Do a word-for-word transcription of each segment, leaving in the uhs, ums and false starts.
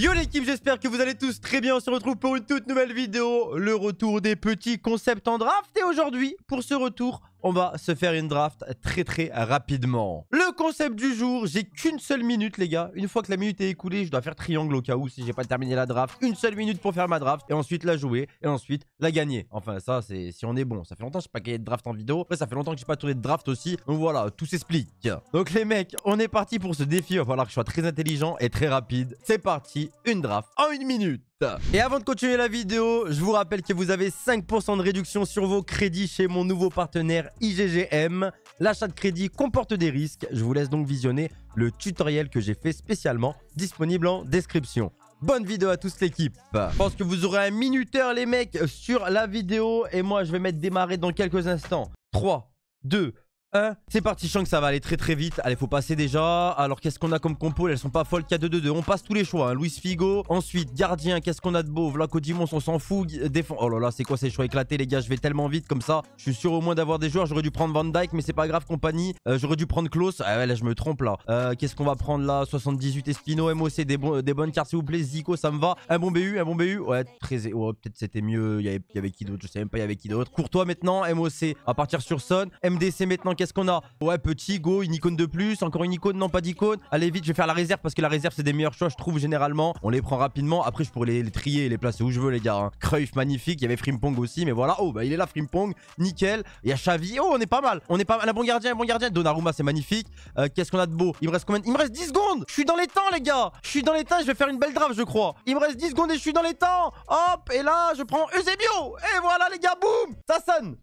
Yo l'équipe, j'espère que vous allez tous très bien. On se retrouve pour une toute nouvelle vidéo, le retour des petits concepts en draft. Et aujourd'hui, pour ce retour, on va se faire une draft très très rapidement. Le concept du jour, j'ai qu'une seule minute les gars. Une fois que la minute est écoulée, je dois faire triangle au cas où si j'ai pas terminé la draft. Une seule minute pour faire ma draft et ensuite la jouer et ensuite la gagner. Enfin ça c'est si on est bon. Ça fait longtemps que je n'ai pas gagné de draft en vidéo. Après ça fait longtemps que je n'ai pas tourné de draft aussi. Donc voilà, tout s'explique. Donc les mecs, on est parti pour ce défi. Il va falloir que je sois très intelligent et très rapide. C'est parti, une draft en une minute. Et avant de continuer la vidéo, je vous rappelle que vous avez cinq pour cent de réduction sur vos crédits chez mon nouveau partenaire I G G M. L'achat de crédit comporte des risques. Je vous laisse donc visionner le tutoriel que j'ai fait spécialement, disponible en description. Bonne vidéo à tous l'équipe. Je pense que vous aurez un minuteur les mecs sur la vidéo. Et moi je vais mettre démarrer dans quelques instants. trois, deux, un. C'est parti, je sens que ça va aller très très vite. Allez, faut passer déjà. Alors, qu'est-ce qu'on a comme compo? Elles sont pas folles. K deux deux deux. On passe tous les choix. Hein. Luis Figo. Ensuite, gardien. Qu'est-ce qu'on a de beau? Vlaco Dimons, on s'en fout. Défense. Oh là là, c'est quoi ces choix éclatés, les gars? Je vais tellement vite comme ça. Je suis sûr au moins d'avoir des joueurs. J'aurais dû prendre Van Dyke, mais c'est pas grave, compagnie. Euh, J'aurais dû prendre Klaus. Ah ouais, là, je me trompe là. Euh, qu'est-ce qu'on va prendre là? soixante-dix-huit Espino, M O C. Des, bon... des bonnes cartes, s'il vous plaît. Zico, ça me va. Un bon B U, un bon B U. Ouais, très... oh, peut-être c'était mieux. Il y avait, il y avait qui d'autre? Je sais même pas, il y avait qui d'autre. Courtois maintenant. M O C. À partir sur Son. M D C maintenant. Qu'est-ce qu'on a? Ouais, petit, go, une icône de plus. Encore une icône, non, pas d'icône. Allez, vite, je vais faire la réserve parce que la réserve, c'est des meilleurs choix, je trouve, généralement. On les prend rapidement. Après, je pourrais les, les trier et les placer où je veux, les gars. Hein. Cruyff, magnifique. Il y avait Frimpong aussi, mais voilà. Oh, bah, il est là, Frimpong. Nickel. Il y a Xavi. Oh, on est pas mal. On est pas mal. Un bon gardien, un bon gardien. Donnarumma, c'est magnifique. Euh, Qu'est-ce qu'on a de beau? Il me reste combien de... Il me reste dix secondes. Je suis dans les temps, les gars. Je suis dans les temps. Je vais faire une belle draft, je crois. Il me reste dix secondes et je suis dans les temps. Hop, et là, je prends Eusebio. Et voilà, les gars, boum. Ça sonne.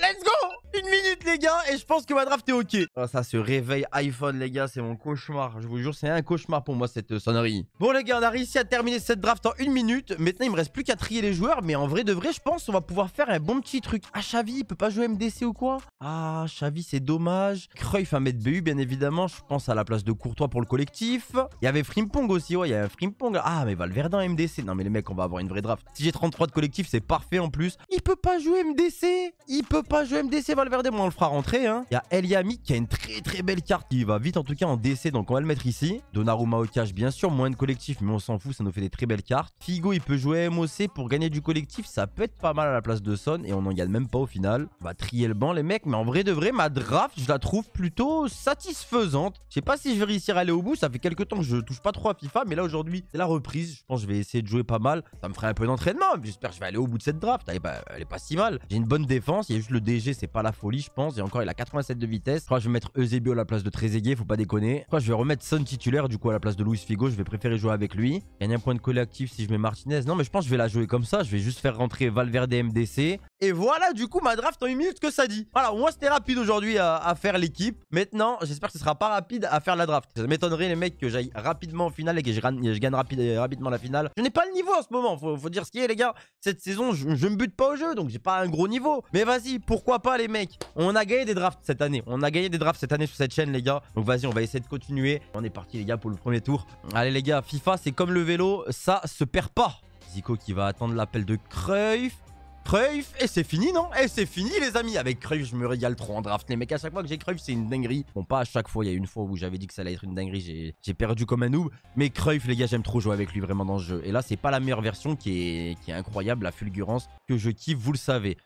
Let's go! Une minute, les gars, et je pense que ma draft est OK. Oh, ça se réveille iPhone, les gars, c'est mon cauchemar. Je vous jure, c'est un cauchemar pour moi, cette sonnerie. Bon, les gars, on a réussi à terminer cette draft en une minute. Maintenant, il me reste plus qu'à trier les joueurs, mais en vrai de vrai, je pense on va pouvoir faire un bon petit truc. Ah, Xavi, il peut pas jouer M D C ou quoi? Ah, Xavi, c'est dommage. Cruyff, un mètre B U, bien évidemment. Je pense à la place de Courtois pour le collectif. Il y avait Frimpong aussi, ouais, il y avait un Frimpong. Ah, mais Valverde en M D C. Non, mais les mecs, on va avoir une vraie draft. Si j'ai trente-trois de collectif, c'est parfait en plus. Il peut pas jouer M D C. Il peut pas jouer M D C. Valverde, moi on le fera rentrer. Hein. Il y a El Yami qui a une très très belle carte qui va vite en tout cas en D C, donc on va le mettre ici. Donnarumma au cash, bien sûr, moins de collectif, mais on s'en fout, ça nous fait des très belles cartes. Figo, il peut jouer M O C pour gagner du collectif, ça peut être pas mal à la place de Son et on n'en gagne même pas au final. On va trier le banc, les mecs, mais en vrai de vrai, ma draft, je la trouve plutôt satisfaisante. Je sais pas si je vais réussir à aller au bout, ça fait quelques temps que je touche pas trop à FIFA, mais là aujourd'hui, c'est la reprise. Je pense que je vais essayer de jouer pas mal. Ça me ferait un peu d'entraînement, j'espère que je vais aller au bout de cette draft. Elle est pas, elle est pas si mal. J'ai une bonne défense, il y a juste le D G, c'est pas la folie, je pense. Et encore, il a quatre-vingt-sept de vitesse. Je crois que je vais mettre Eusebio à la place de Trezeguet, faut pas déconner. Je crois que je vais remettre Son titulaire, du coup, à la place de Luis Figo. Je vais préférer jouer avec lui. Gagne un point de collectif si je mets Martinez. Non, mais je pense que je vais la jouer comme ça. Je vais juste faire rentrer Valverde M D C. Et voilà, du coup, ma draft en une minute, que ça dit. Voilà, moi, c'était rapide aujourd'hui à, à faire l'équipe. Maintenant, j'espère que ce sera pas rapide à faire la draft. Ça m'étonnerait, les mecs, que j'aille rapidement en finale et que je, je gagne rapide, rapidement la finale. Je n'ai pas le niveau en ce moment. Faut, faut dire ce qu'il y a, les gars. Cette saison, je, je me bute pas au jeu, donc j'ai pas un gros niveau. Mais vas-y, pourquoi pas, les mecs? On a gagné des drafts cette année. On a gagné des drafts cette année sur cette chaîne, les gars. Donc vas-y, on va essayer de continuer. On est parti, les gars, pour le premier tour. Allez, les gars, FIFA, c'est comme le vélo. Ça se perd pas. Zico qui va attendre l'appel de Cruyff. Cruyff, et c'est fini, non? Et c'est fini, les amis. Avec Cruyff, je me régale trop en draft. Les mecs, à chaque fois que j'ai Cruyff, c'est une dinguerie. Bon, pas à chaque fois. Il y a une fois où j'avais dit que ça allait être une dinguerie. J'ai perdu comme un noob. Mais Cruyff, les gars, j'aime trop jouer avec lui vraiment dans ce jeu. Et là, c'est pas la meilleure version qui est, qui est incroyable. La fulgurance que je kiffe, vous le savez.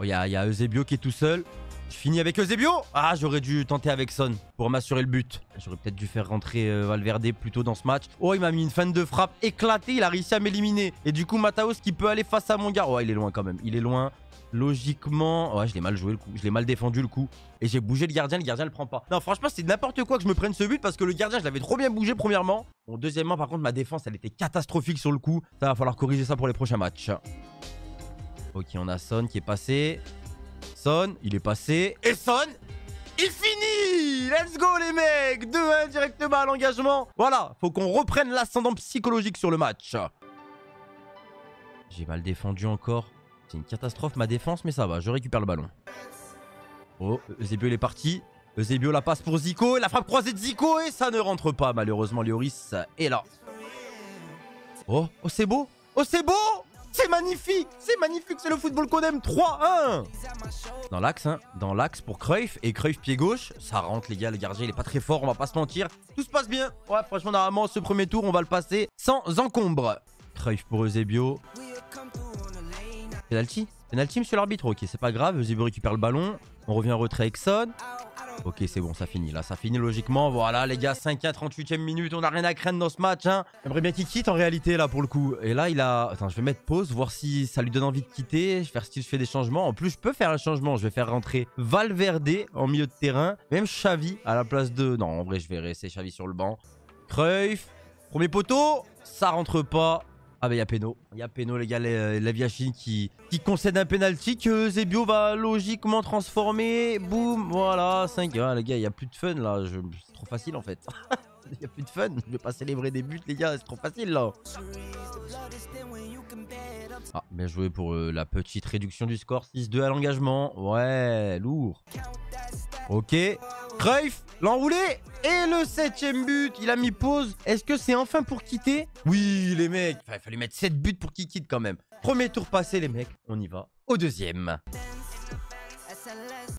Oh, il y a, y a Eusebio qui est tout seul. Je finis avec Eusebio. Ah, j'aurais dû tenter avec Son pour m'assurer le but. J'aurais peut-être dû faire rentrer euh, Valverde plus tôt dans ce match. Oh, il m'a mis une fin de frappe éclatée. Il a réussi à m'éliminer. Et du coup, Mataos qui peut aller face à mon gars. Oh, il est loin quand même. Il est loin. Logiquement, ouais, je l'ai mal joué le coup, je l'ai mal défendu le coup. Et j'ai bougé le gardien, le gardien le prend pas. Non, franchement, c'est n'importe quoi que je me prenne ce but parce que le gardien, je l'avais trop bien bougé premièrement. Bon, deuxièmement, par contre, ma défense, elle était catastrophique sur le coup. Ça va falloir corriger ça pour les prochains matchs. Ok, on a Son qui est passé. Son, il est passé. Et Son, il finit! Let's go les mecs! deux un directement à l'engagement. Voilà, faut qu'on reprenne l'ascendant psychologique sur le match. J'ai mal défendu encore. C'est une catastrophe ma défense, mais ça va, je récupère le ballon. Oh, Eusebio il est parti. Eusebio la passe pour Zico, et la frappe croisée de Zico, et ça ne rentre pas malheureusement. Lloris est là. Oh, oh c'est beau! Oh c'est beau! C'est magnifique, c'est magnifique, c'est le football qu'on aime. Trois un. Dans l'axe, hein, dans l'axe pour Cruyff. Et Cruyff pied gauche, ça rentre les gars, le gardien il est pas très fort, on va pas se mentir. Tout se passe bien. Ouais, franchement normalement ce premier tour on va le passer sans encombre. Cruyff pour Eusebio. Penalty, penalty monsieur l'arbitre, ok c'est pas grave. Eusebio récupère le ballon, on revient en retrait avec Son. Ok c'est bon, ça finit là, ça finit logiquement. Voilà les gars, cinq un, trente-huitième minute, on n'a rien à craindre dans ce match hein. J'aimerais bien qu'il quitte en réalité là pour le coup. Et là il a... Attends, je vais mettre pause, voir si ça lui donne envie de quitter. Je vais faire si je fais des changements. En plus je peux faire un changement, je vais faire rentrer Valverde en milieu de terrain. Même Xavi à la place de... Non en vrai je vais rester Xavi sur le banc. Cruyff, premier poteau, ça rentre pas. Ah bah il y a Péno, il y a Péno les gars, la Viachine qui, qui concède un penalty que Eusebio va logiquement transformer. Boum, voilà, cinq. Ah, les gars, il n'y a plus de fun là, je... c'est trop facile en fait. Il n'y a plus de fun, je vais pas célébrer des buts les gars, c'est trop facile là. Ah, bien joué pour euh, la petite réduction du score, six deux à l'engagement. Ouais, lourd. Ok, Cruyff, l'enroulé et le septième but, il a mis pause. Est-ce que c'est enfin pour quitter? Oui les mecs, enfin, il fallait mettre sept buts pour qu'il quitte quand même. Premier tour passé les mecs, on y va au deuxième.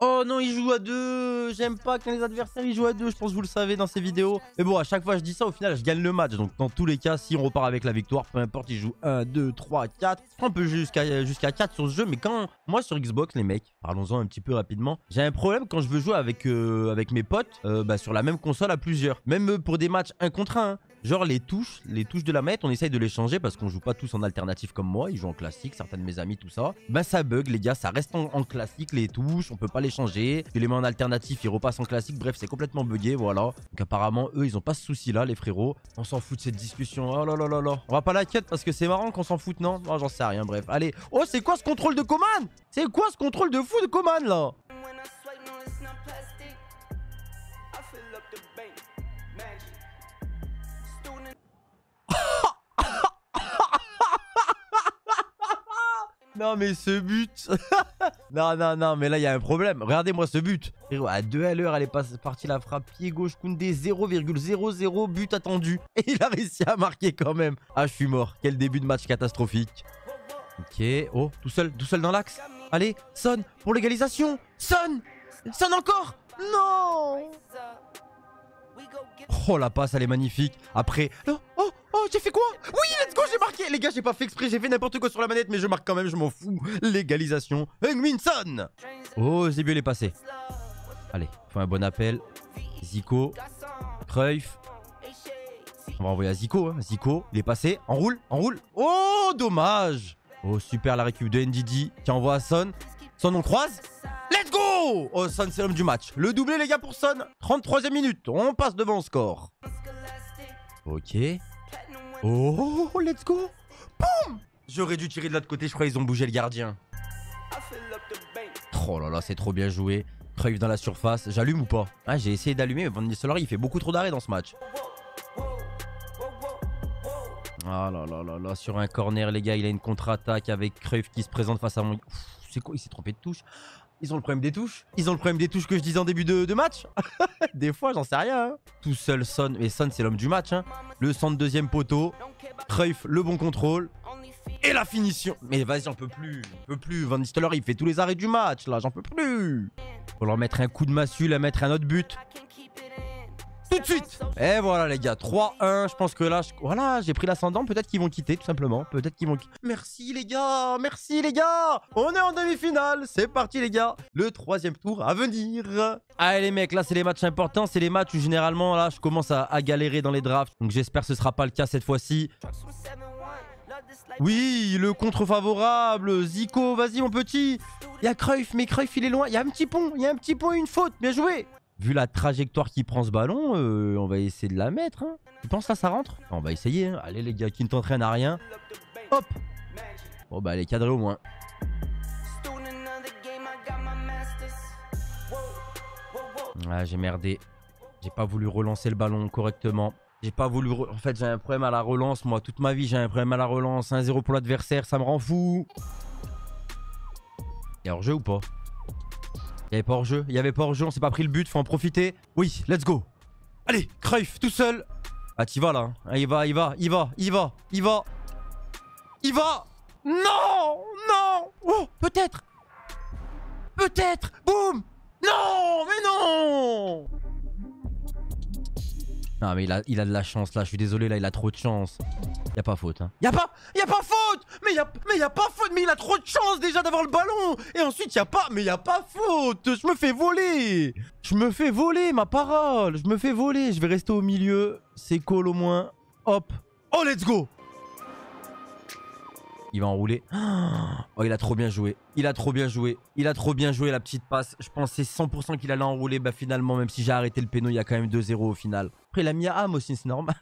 Oh non, il joue à deux. J'aime pas quand les adversaires ils jouent à deux. Je pense que vous le savez dans ces vidéos. Mais bon, à chaque fois je dis ça, au final je gagne le match. Donc dans tous les cas, si on repart avec la victoire, peu importe, ils jouent un, deux, trois, quatre. On peut jouer jusqu'à jusqu'à quatre sur ce jeu. Mais quand moi sur Xbox, les mecs, parlons-en un petit peu rapidement. J'ai un problème quand je veux jouer avec, euh, avec mes potes euh, bah, sur la même console à plusieurs. Même pour des matchs un contre un. Hein. Genre les touches, les touches de la manette, on essaye de les changer parce qu'on joue pas tous en alternatif comme moi. Ils jouent en classique, certains de mes amis, tout ça. Bah ça bug les gars, ça reste en, en classique les touches, on peut pas les changer. Tu les mets en alternatif, ils repassent en classique. Bref, c'est complètement bugué, voilà. Donc apparemment, eux, ils ont pas ce souci-là, les frérots. On s'en fout de cette discussion. Oh là là là là. On va pas la quête parce que c'est marrant qu'on s'en foute, non? Oh, j'en sais rien, bref. Allez. Oh, c'est quoi ce contrôle de Coman? C'est quoi ce contrôle de fou de Coman, là? Non mais ce but. Non non non mais là il y a un problème. Regardez-moi ce but. À deux à l'heure, elle est partie la frappe pied gauche Koundé, zéro virgule zéro zéro but attendu. Et il a réussi à marquer quand même. Ah je suis mort. Quel début de match catastrophique. Ok. Oh tout seul, tout seul dans l'axe. Allez Son pour l'égalisation. Son, Son encore. Non. Oh la passe elle est magnifique. Après oh, oh, oh j'ai fait quoi? Oui let's go, j'ai marqué. Les gars j'ai pas fait exprès, j'ai fait n'importe quoi sur la manette. Mais je marque quand même, je m'en fous. L'égalisation Heung-min Son. Oh Eusebio il est passé. Allez faut un bon appel. Zico, Cruyff. On va envoyer à Zico hein. Zico il est passé, enroule, enroule. Oh dommage. Oh super la récup de Ndidi qui envoie à Son. Son on croise. Let's go! Oh, Son, c'est l'homme du match. Le doublé, les gars, pour Son. trente-troisième minute. On passe devant au score. Ok. Oh, let's go! Boum! J'aurais dû tirer de l'autre côté. Je crois qu'ils ont bougé le gardien. Oh là là, c'est trop bien joué. Cruyff dans la surface. J'allume ou pas? Ah, j'ai essayé d'allumer, mais Van Nistelrooy, il fait beaucoup trop d'arrêts dans ce match. Ah là là là là. Sur un corner, les gars, il a une contre-attaque avec Cruyff qui se présente face à mon... C'est quoi? Il s'est trompé de touche. Ils ont le problème des touches. Ils ont le problème des touches que je disais en début de, de match. Des fois, j'en sais rien. Hein. Tout seul, Son. Mais Son, c'est l'homme du match. Hein. Le centre deuxième poteau. Cruyff, le bon contrôle. Et la finition. Mais vas-y, j'en peux plus. J'en peux plus. Van Nistelrooy, il fait tous les arrêts du match. Là, j'en peux plus. Faut leur mettre un coup de massue, leur mettre un autre but. Tout de suite. Et voilà, les gars. trois un. Je pense que là, je... voilà, j'ai pris l'ascendant. Peut-être qu'ils vont quitter, tout simplement. Peut-être qu'ils vont... Merci, les gars. Merci, les gars. On est en demi-finale. C'est parti, les gars. Le troisième tour à venir. Allez, les mecs. Là, c'est les matchs importants. C'est les matchs où, généralement, là, je commence à, à galérer dans les drafts. Donc, j'espère que ce ne sera pas le cas cette fois-ci. Oui, le contre-favorable. Zico, vas-y, mon petit. Il y a Cruyff, mais Cruyff, il est loin. Il y a un petit pont. Il y a un petit pont et une faute. Bien joué. Vu la trajectoire qui prend ce ballon, euh, on va essayer de la mettre. Hein. Tu penses là, ça rentre? On va essayer. Hein. Allez, les gars, qui ne t'entraînent à rien. Hop. Bon, bah, elle est cadrée au moins. Ah, j'ai merdé. J'ai pas voulu relancer le ballon correctement. J'ai pas voulu... Re... En fait, j'ai un problème à la relance. Moi, toute ma vie, j'ai un problème à la relance. un zéro pour l'adversaire, ça me rend fou. Et hors-jeu ou pas? Il n'y avait pas hors-jeu, il y avait pas hors-jeu, on s'est pas pris le but, faut en profiter. Oui, let's go. Allez, Cruyff, tout seul. Ah, t'y vas là. Hein. Il va, il va, il va, il va, il va. Il va. Non, non. Oh, peut-être. Peut-être. Boum. Non, mais non. Non, mais il a, il a de la chance là, je suis désolé, là il a trop de chance. Y'a pas faute, hein. Y'a pas, y'a pas faute. Mais y'a, mais y'a pas faute, mais il a trop de chance déjà d'avoir le ballon. Et ensuite y'a pas, mais y'a pas faute. Je me fais voler. Je me fais voler, ma parole. Je me fais voler, je vais rester au milieu. C'est cool au moins. Hop. Oh, let's go. Il va enrouler. Oh, il a trop bien joué. Il a trop bien joué. Il a trop bien joué la petite passe. Je pensais cent pour cent qu'il allait enrouler. Bah finalement, même si j'ai arrêté le péno, il y a quand même deux zéro au final. Après, il a mis à âme aussi, c'est normal.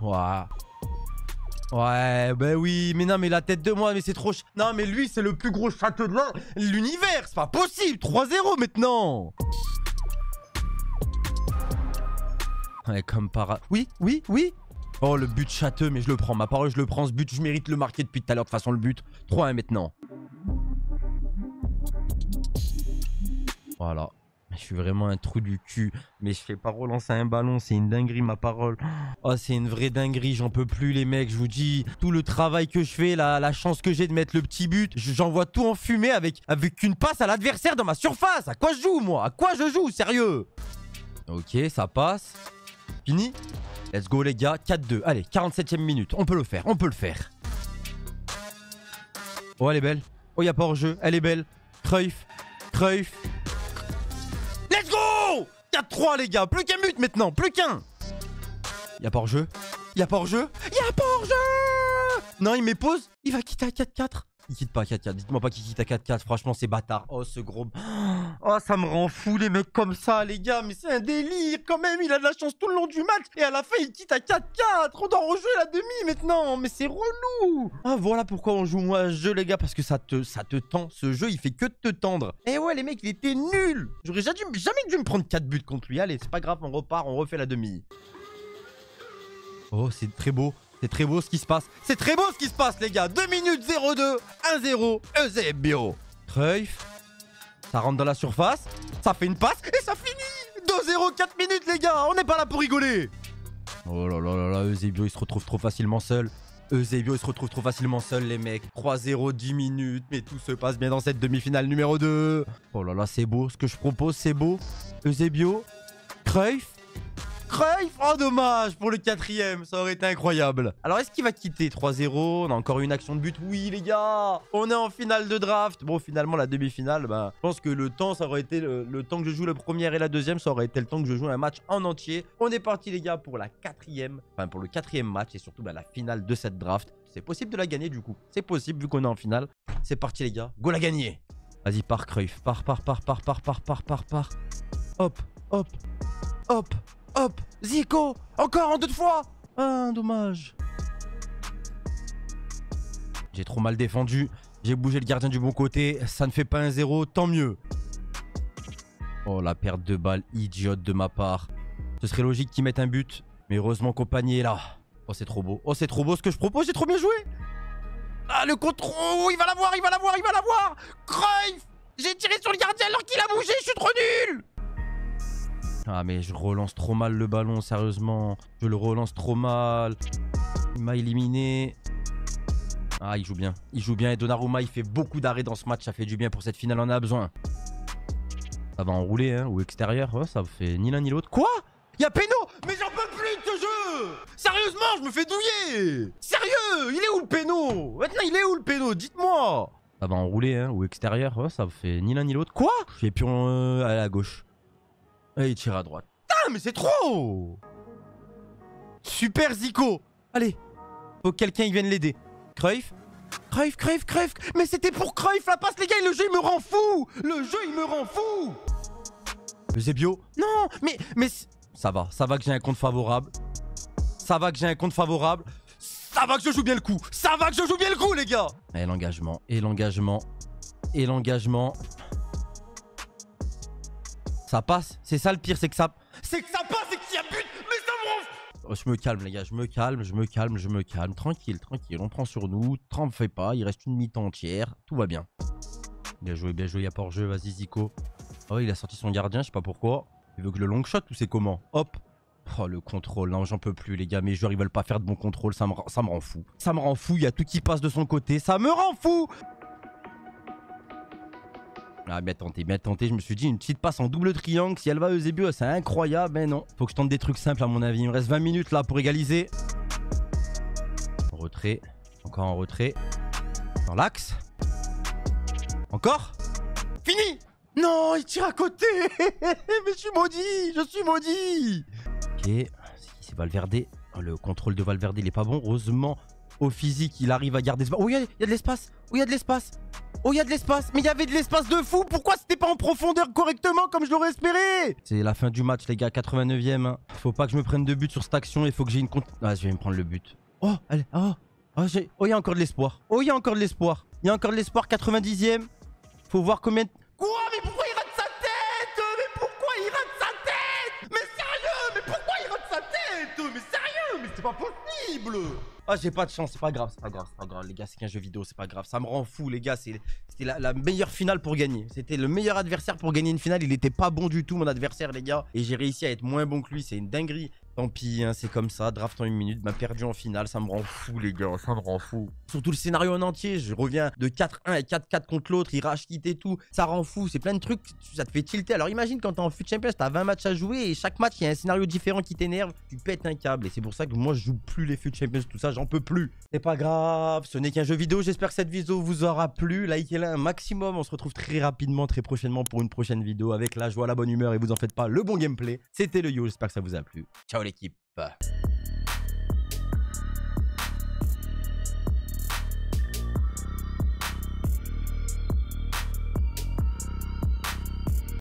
Ouah. Ouais, bah oui. Mais non, mais la tête de moi, mais c'est trop... Ch... Non, mais lui, c'est le plus gros château de l'univers. C'est pas possible. trois zéro maintenant. Ouais, comme par... Oui, oui, oui. Oh, le but châteux, mais je le prends. Ma parole, je le prends. Ce but, je mérite le marquer depuis tout à l'heure. De toute façon, le but. trois un maintenant. Voilà. Je suis vraiment un trou du cul. Mais je fais pas relancer un ballon. C'est une dinguerie, ma parole. Oh, c'est une vraie dinguerie. J'en peux plus, les mecs. Je vous dis, tout le travail que je fais, la, la chance que j'ai de mettre le petit but, j'envoie tout en fumée avec, avec une passe à l'adversaire dans ma surface. À quoi je joue, moi? À quoi je joue? Sérieux? Ok, ça passe. Fini. Let's go les gars, quatre deux. Allez, quarante-septième minute. On peut le faire, on peut le faire. Oh, elle est belle. Oh, il n'y a pas hors-jeu. Elle est belle. Cruyff, Cruyff. Let's go. Quatre trois les gars, plus qu'un but maintenant, plus qu'un. Il n'y a pas hors-jeu. Il n'y a pas hors-jeu. Il n'y a pas hors-jeu. Non, il met pause. Il va quitter à quatre quatre. Il quitte pas à quatre quatre. Dites-moi pas qu'il quitte à quatre quatre. Franchement, c'est bâtard. Oh, ce gros... Oh, ça me rend fou, les mecs comme ça, les gars. Mais c'est un délire, quand même. Il a de la chance tout le long du match. Et à la fin, il quitte à quatre quatre. On doit rejouer la demi maintenant. Mais c'est relou. Ah, voilà pourquoi on joue moins à ce jeu, les gars. Parce que ça te, ça te tend. Ce jeu, il fait que te tendre. Eh ouais, les mecs, il était nul. J'aurais jamais dû me prendre quatre buts contre lui. Allez, c'est pas grave. On repart. On refait la demi. Oh, c'est très beau. C'est très beau ce qui se passe. C'est très beau ce qui se passe, les gars. deux minutes zéro deux, un zéro, Eusebio. Cruyff. Ça rentre dans la surface. Ça fait une passe. Et ça finit. deux zéro, quatre minutes, les gars. On n'est pas là pour rigoler. Oh là là là là. Eusebio, il se retrouve trop facilement seul. Eusebio, il se retrouve trop facilement seul, les mecs. trois zéro, dix minutes. Mais tout se passe bien dans cette demi-finale numéro deux. Oh là là, c'est beau. Ce que je propose, c'est beau. Eusebio. Cruyff. Cruyff, oh dommage pour le quatrième, ça aurait été incroyable. Alors est-ce qu'il va quitter? Trois zéro, on a encore une action de but, oui les gars. On est en finale de draft. Bon finalement la demi-finale, bah, je pense que le temps, ça aurait été le, le temps que je joue la première et la deuxième, ça aurait été le temps que je joue un match en entier. On est parti les gars pour la quatrième, enfin pour le quatrième match et surtout bah, la finale de cette draft. C'est possible de la gagner du coup, c'est possible vu qu'on est en finale. C'est parti les gars, go la gagner. Vas-y par Cruyff, par par par par par par par par par. Hop, hop, hop. Hop, Zico, encore en deux fois. Ah, dommage. J'ai trop mal défendu. J'ai bougé le gardien du bon côté. Ça ne fait pas un zéro, tant mieux. Oh, la perte de balle idiote de ma part. Ce serait logique qu'ils mettent un but. Mais heureusement compagnie est là. Oh, c'est trop beau. Oh, c'est trop beau ce que je propose. J'ai trop bien joué. Ah, le contrôle. Oh, il va l'avoir, il va l'avoir, il va l'avoir. Cruyff. J'ai tiré sur le gardien alors qu'il a bougé. Je suis trop nul. Ah mais je relance trop mal le ballon, sérieusement. Je le relance trop mal. Il m'a éliminé. Ah, il joue bien. Il joue bien et Donnarumma, il fait beaucoup d'arrêts dans ce match. Ça fait du bien pour cette finale, on en a besoin. Ça va enrouler, hein, ou extérieur. Oh, ça fait ni l'un ni l'autre. Quoi? Il y a péno. Mais j'en peux plus de ce jeu. Sérieusement, je me fais douiller. Sérieux, il est où le péno? Maintenant, il est où le péno? Dites-moi. Ça va enrouler, hein, ou extérieur. Oh, ça fait ni l'un ni l'autre. Quoi? J'ai pu en... aller à gauche. Et il tire à droite. Putain, mais c'est trop! Super Zico! Allez, faut que quelqu'un vienne l'aider. Cruyff. Cruyff, Cruyff, Cruyff. Mais c'était pour Cruyff la passe, les gars. Le jeu, il me rend fou. Le jeu, il me rend fou. Eusebio. Non, mais, mais... Ça va, ça va que j'ai un compte favorable. Ça va que j'ai un compte favorable. Ça va que je joue bien le coup. Ça va que je joue bien le coup, les gars. Et l'engagement, et l'engagement, et l'engagement... Ça passe, c'est ça le pire, c'est que ça... C'est que ça passe et qu'il y a but, mais ça me rend... Oh, je me calme les gars, je me calme, je me calme, je me calme. Tranquille, tranquille, on prend sur nous, trempe fait pas, il reste une mi-temps entière, tout va bien. Bien joué, bien joué, il n'y a pas hors-jeu, vas-y Zico. Oh, il a sorti son gardien, je sais pas pourquoi. Il veut que le long shot ou c'est comment? Hop, Oh, le contrôle, non, j'en peux plus, les gars. Mes joueurs, ils veulent pas faire de bon contrôle. Ça me, ça me rend fou. Ça me rend fou. Il y a tout qui passe de son côté. Ça me rend fou. Ah, bien tenté, bien tenté. Je me suis dit, une petite passe en double triangle. Si elle va, Eusebio, c'est incroyable. Mais non. Faut que je tente des trucs simples, à mon avis. Il me reste vingt minutes là pour égaliser. Retrait. Encore en retrait. Dans l'axe. Encore. Fini. Non, il tire à côté. Mais je suis maudit. Je suis maudit. Ok, c'est Valverde. Oh, le contrôle de Valverde, il est pas bon. Heureusement, au physique, il arrive à garder ce... Oh, il y, y a de l'espace. Oh, il y a de l'espace. Oh, il y a de l'espace. Mais il y avait de l'espace de fou. Pourquoi c'était pas en profondeur correctement comme je l'aurais espéré? C'est la fin du match, les gars. quatre-vingt-neuvième. Hein. Faut pas que je me prenne de but sur cette action. Il faut que j'ai une... Ah, je vais me prendre le but. Oh, allez. Oh, oh, oh, il y a encore de l'espoir. Oh, il y a encore de l'espoir. Il y a encore de l'espoir. quatre-vingt-dixième. Faut voir combien... Quoi? Mais pourquoi il rate sa tête? Mais pourquoi il rate sa tête? Mais sérieux? Mais pourquoi il rate sa tête? Mais sérieux? Mais c'est pas possible. Ah, j'ai pas de chance, c'est pas grave, c'est pas grave, c'est pas grave. Les gars, c'est qu'un jeu vidéo, c'est pas grave. Ça me rend fou, les gars. C'était la, la meilleure finale pour gagner. C'était le meilleur adversaire pour gagner une finale. Il était pas bon du tout, mon adversaire, les gars. Et j'ai réussi à être moins bon que lui. C'est une dinguerie. Tant pis, hein, c'est comme ça, draft en une minute, m'a perdu en finale, ça me rend fou les gars, ça me rend fou. Surtout le scénario en entier, je reviens de quatre un et quatre quatre contre l'autre, il rage quitte et tout, ça rend fou, c'est plein de trucs, ça te fait tilter. Alors imagine quand t'es en FUT Champions, t'as vingt matchs à jouer et chaque match il y a un scénario différent qui t'énerve, tu pètes un câble et c'est pour ça que moi je joue plus les FUT Champions, tout ça, j'en peux plus. C'est pas grave, ce n'est qu'un jeu vidéo, j'espère que cette vidéo vous aura plu, likez-la un maximum, on se retrouve très rapidement, très prochainement pour une prochaine vidéo avec la joie, la bonne humeur et vous en faites pas, le bon gameplay. C'était le Yo, j'espère que ça vous a plu. Ciao l'équipe.